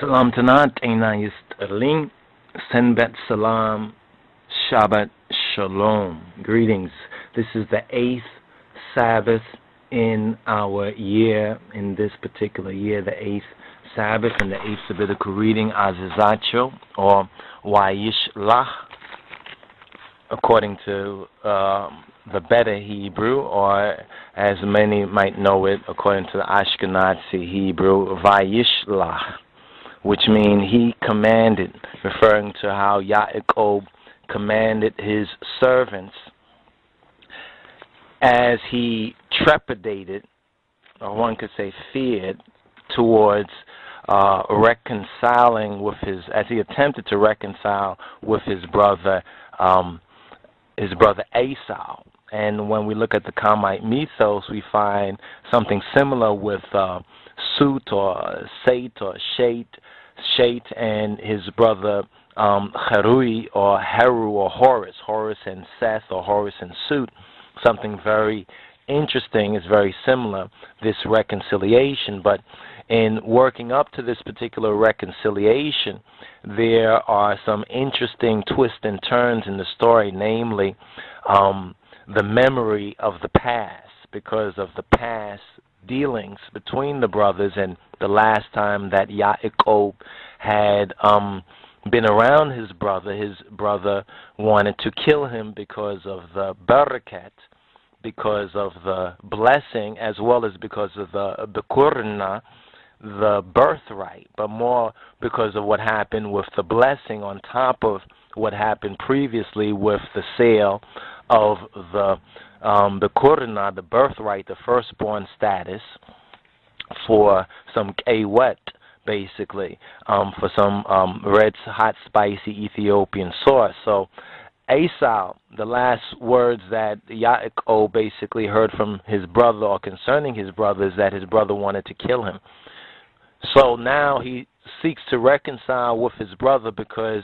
Salam Tanat, Einayist Erling, Senbet Salam, Shabbat Shalom. Greetings. This is the 8th Sabbath in our year, in this particular year, the 8th Sabbath, and the 8th Sabbatical reading, Azizacho, or Vayishlach, according to the better Hebrew, or as many might know it, according to the Ashkenazi Hebrew, Vayishlach, which means he commanded, referring to how Yaakov commanded his servants as he trepidated, or one could say feared, towards reconciling with his, as he attempted to reconcile with his brother Esau. And when we look at the Kamite mythos, we find something similar with Sut or Sait or Shait and his brother Harui or Haru or Horus, Horus and Seth or Horus and Sut. Something very interesting is very similar, this reconciliation. But in working up to this particular reconciliation, there are some interesting twists and turns in the story, namely the memory of the past, because of the past dealings between the brothers and the last time that Yaakov had been around his brother. His brother wanted to kill him because of the Beraket, because of the blessing, as well as because of the Bechorina, the birthright, but more because of what happened with the blessing on top of what happened previously with the sale of the Bechorina, the birthright, the firstborn status, for some kawet, basically, for some red, hot, spicy Ethiopian sauce. So Esau, the last words that Yaakov basically heard from his brother or concerning his brother, is that his brother wanted to kill him. So now he seeks to reconcile with his brother because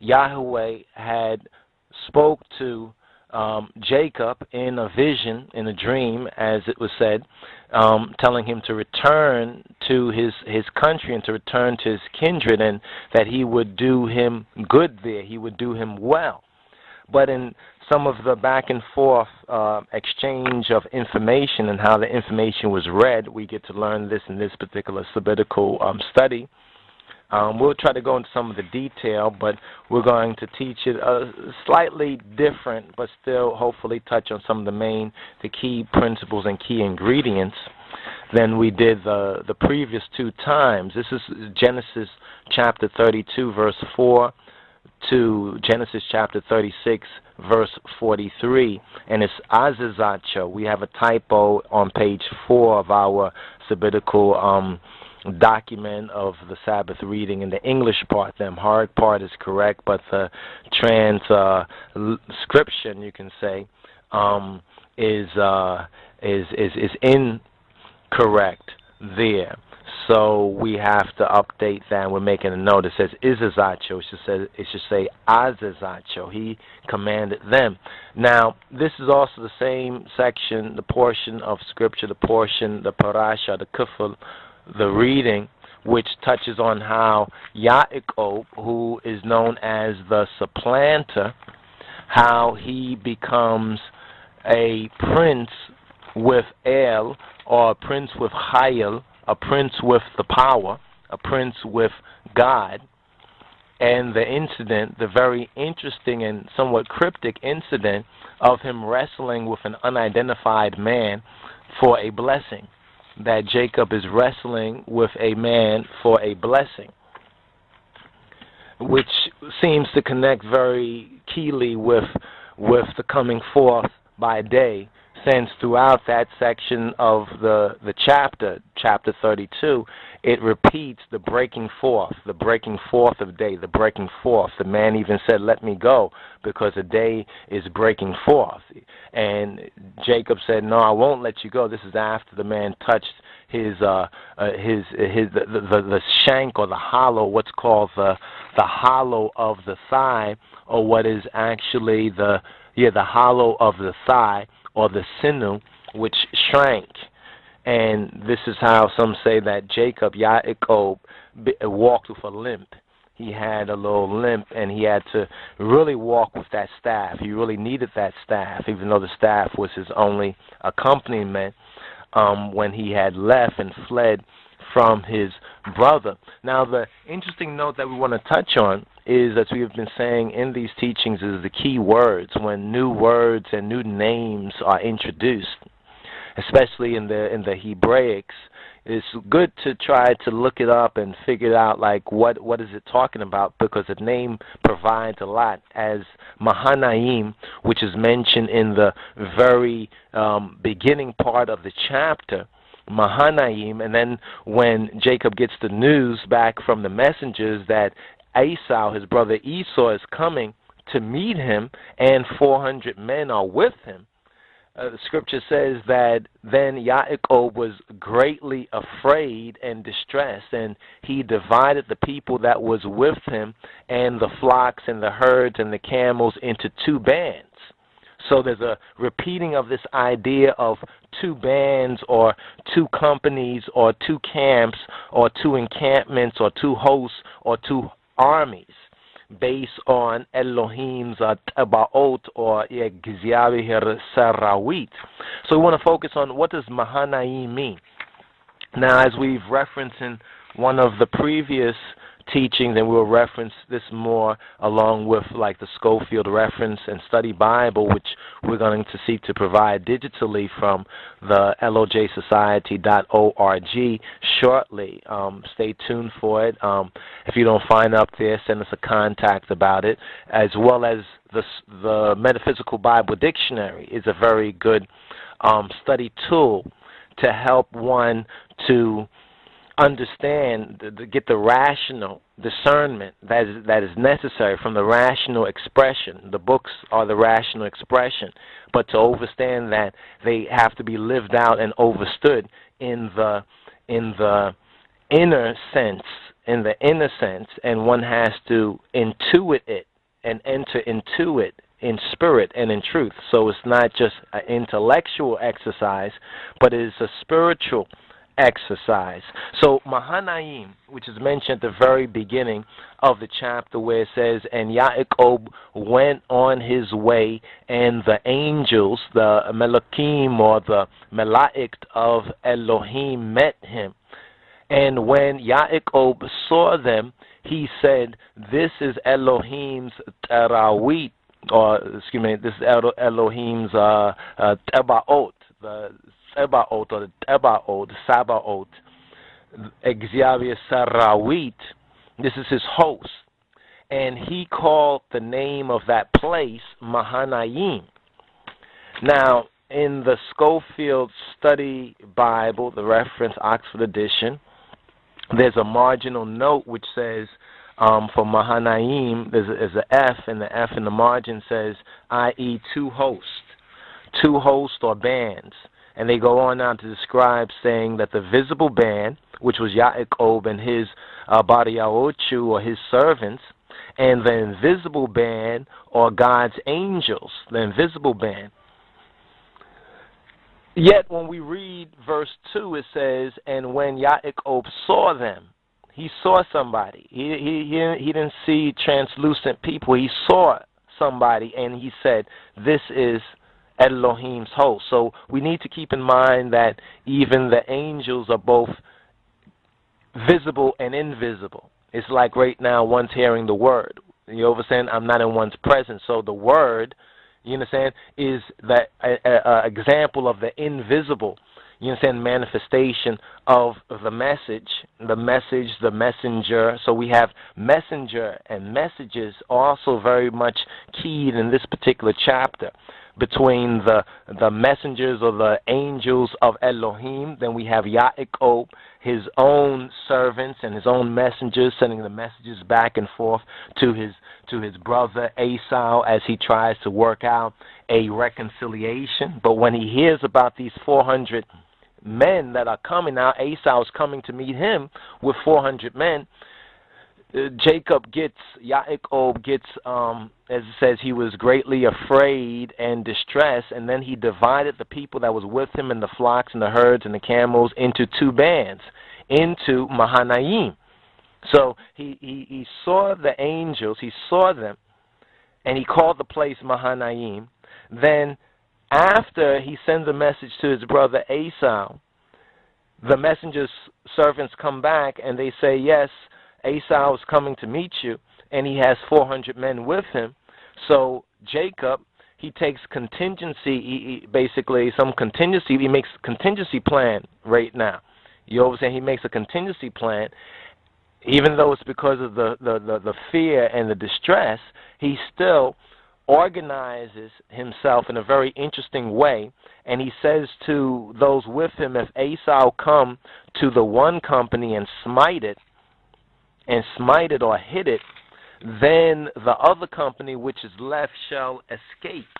Yahweh had spoke to Jacob in a vision, in a dream, as it was said, telling him to return to his country and to return to his kindred, and that he would do him good there, he would do him well. But in some of the back and forth exchange of information and how the information was read, we get to learn this in this particular sabbatical study. We'll try to go into some of the detail, but we're going to teach it slightly different, but still hopefully touch on some of the key principles and key ingredients than we did the previous two times. This is Genesis chapter 32, verse 4, to Genesis chapter 36, verse 43, and it's Azizacho. We have a typo on page 4 of our sabbatical document of the Sabbath reading in the English part. The hard part is correct, but the transcription, you can say, is incorrect there. So we have to update that. We're making a note. It says Azizacho. It should say Azizacho. He commanded them. Now, this is also the same section, the portion of Scripture, the portion, the parasha, the kufel, the reading, which touches on how Yaakov, who is known as the supplanter, how he becomes a prince with El, or a prince with Chayil, a prince with the power, a prince with God. And the incident, the very interesting and somewhat cryptic incident of him wrestling with an unidentified man for a blessing, that Jacob is wrestling with a man for a blessing, which seems to connect very keenly with the coming forth by day, since throughout that section of the chapter, chapter 32, it repeats the breaking forth of day, the breaking forth. The man even said, "Let me go, because the day is breaking forth." And Jacob said, "No, I won't let you go." This is after the man touched the shank, or the hollow, what's called the hollow of the thigh, or what is actually the hollow of the thigh, or the sinew, which shrank. And this is how some say that Jacob, Yaakov, walked with a limp. He had a little limp, and he had to really walk with that staff. He really needed that staff, even though the staff was his only accompaniment when he had left and fled from his brother. Now, the interesting note that we want to touch on is, as we have been saying in these teachings, is the key words. When new words and new names are introduced, especially in the Hebraics, it's good to try to look it up and figure it out, like what is it talking about, because the name provides a lot. As Mahanaim, which is mentioned in the very beginning part of the chapter, Mahanaim, and then when Jacob gets the news back from the messengers that Esau, his brother Esau, is coming to meet him and 400 men are with him, the scripture says that then Yaakov was greatly afraid and distressed, and he divided the people that was with him and the flocks and the herds and the camels into two bands. So there's a repeating of this idea of two bands or two companies or two camps or two encampments or two hosts or two armies based on Elohim's tebaot or Sarawit. So we want to focus on what does Mahanaim mean. Now, as we've referenced in one of the previous teaching, then we'll reference this more along with like the Scofield reference and study Bible, which we're going to seek to provide digitally from the LOJsociety.org shortly. Stay tuned for it. If you don't find up there, send us a contact about it, as well as the Metaphysical Bible Dictionary is a very good study tool to help one to understand, to get the rational discernment that is necessary from the rational expression. The books are the rational expression, but to understand that they have to be lived out and understood in the inner sense, and one has to intuit it and enter into it in spirit and in truth. So it's not just an intellectual exercise, but it is a spiritual exercise. So Mahanaim, which is mentioned at the very beginning of the chapter, where it says, and Yaakov went on his way, and the angels, the melakim or the mela'ikot of Elohim, met him. And when Yaakov saw them, he said, this is Elohim's terawit, or excuse me, this is Elohim's tebaot, the Ebaot or the Ebaot, Sabaot, Exavir Sarawit. This is his host. And he called the name of that place Mahanaim. Now, in the Scofield Study Bible, the reference Oxford edition, there's a marginal note which says, for Mahanaim, there's an F, and the F in the margin says, i.e., two hosts or bands. And they go on now to describe, saying that the visible band, which was Yaakov and his Bariya Ochu, or his servants, and the invisible band, or God's angels, the invisible band. Yet when we read verse 2, it says, and when Yaakov saw them, he saw somebody. He didn't see translucent people. He saw somebody, and he said, this is Elohim's host. So we need to keep in mind that even the angels are both visible and invisible. It's like right now one's hearing the word. You understand? I'm not in one's presence. So the word, you understand, is that example of the invisible, you understand, manifestation of the message, the messenger. So we have messenger and messages also very much keyed in this particular chapter, between the messengers or the angels of Elohim. Then we have Yaakov, his own servants and his own messengers, sending the messages back and forth to his brother Esau as he tries to work out a reconciliation. But when he hears about these 400 men that are coming, now Esau is coming to meet him with 400 men, Jacob gets, Yaakov gets, as it says, he was greatly afraid and distressed, and then he divided the people that was with him and the flocks and the herds and the camels into two bands, into Mahanaim. So he saw the angels, he saw them, and he called the place Mahanaim. Then after he sends a message to his brother Esau, the messenger's servants come back and they say, yes, Esau is coming to meet you, and he has 400 men with him. So Jacob, he takes contingency, he makes a contingency plan right now. You always say he makes a contingency plan. Even though it's because of the fear and the distress, he still organizes himself in a very interesting way, and he says to those with him, if Esau come to the one company and smite it or hit it, then the other company which is left shall escape.